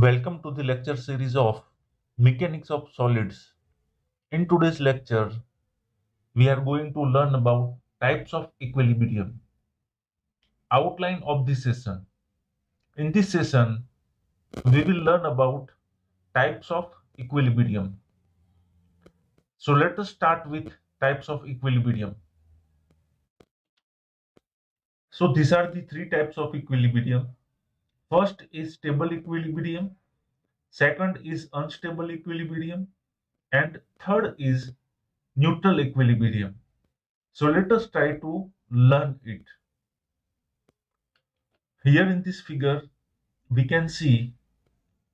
Welcome to the lecture series of Mechanics of Solids. In today's lecture, we are going to learn about types of equilibrium. Outline of this session. In this session, we will learn about types of equilibrium. So let us start with types of equilibrium. So these are the three types of equilibrium. First is stable equilibrium, second is unstable equilibrium, and third is neutral equilibrium. So let us try to learn it. Here in this figure, we can see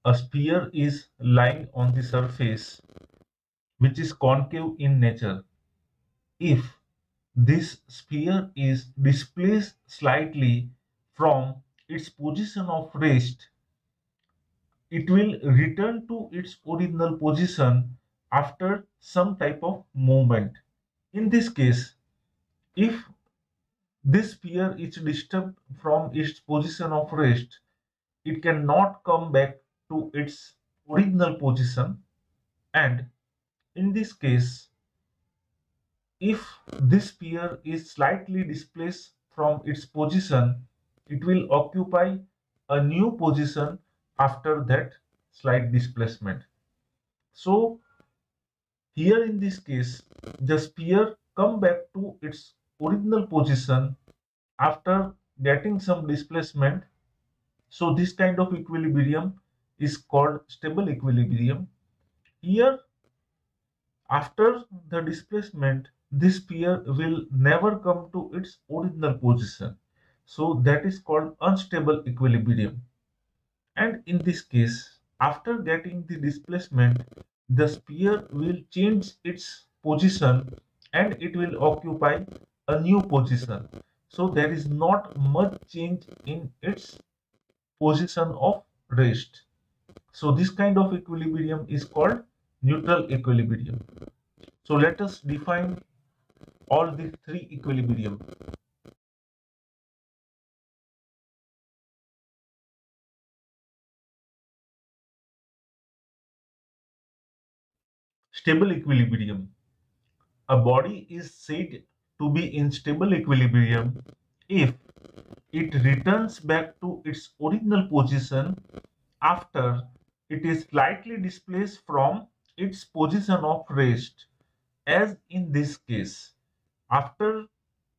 a sphere is lying on the surface which is concave in nature. If this sphere is displaced slightly from its position of rest, it will return to its original position after some type of movement. In this case, if this sphere is disturbed from its position of rest, it cannot come back to its original position. And in this case, if this sphere is slightly displaced from its position, it will occupy a new position after that slight displacement. So here in this case, the sphere comes back to its original position after getting some displacement. So this kind of equilibrium is called stable equilibrium. Here, after the displacement, this sphere will never come to its original position. So that is called unstable equilibrium. And in this case, after getting the displacement, the sphere will change its position and it will occupy a new position. So there is not much change in its position of rest. So this kind of equilibrium is called neutral equilibrium. So let us define all the three equilibrium. Stable equilibrium. A body is said to be in stable equilibrium if it returns back to its original position after it is slightly displaced from its position of rest, as in this case. After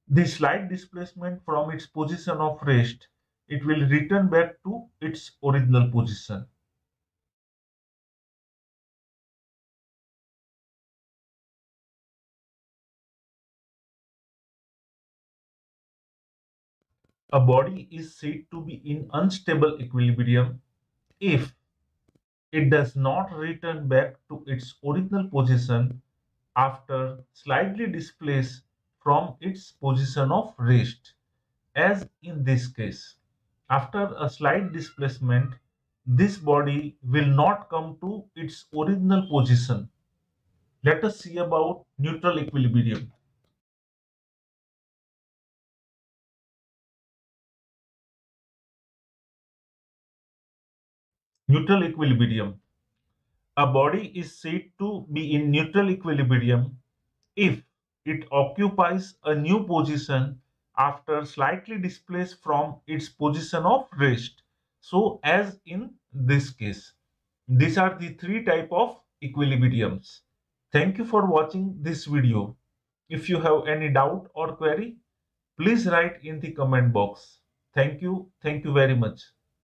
the slight displacement from its position of rest, it will return back to its original position. A body is said to be in unstable equilibrium if it does not return back to its original position after slightly displaced from its position of rest, as in this case. After a slight displacement, this body will not come to its original position. Let us see about neutral equilibrium. Neutral equilibrium. A body is said to be in neutral equilibrium if it occupies a new position after slightly displaced from its position of rest. So as in this case. These are the three types of equilibriums. Thank you for watching this video. If you have any doubt or query, please write in the comment box. Thank you. Thank you very much.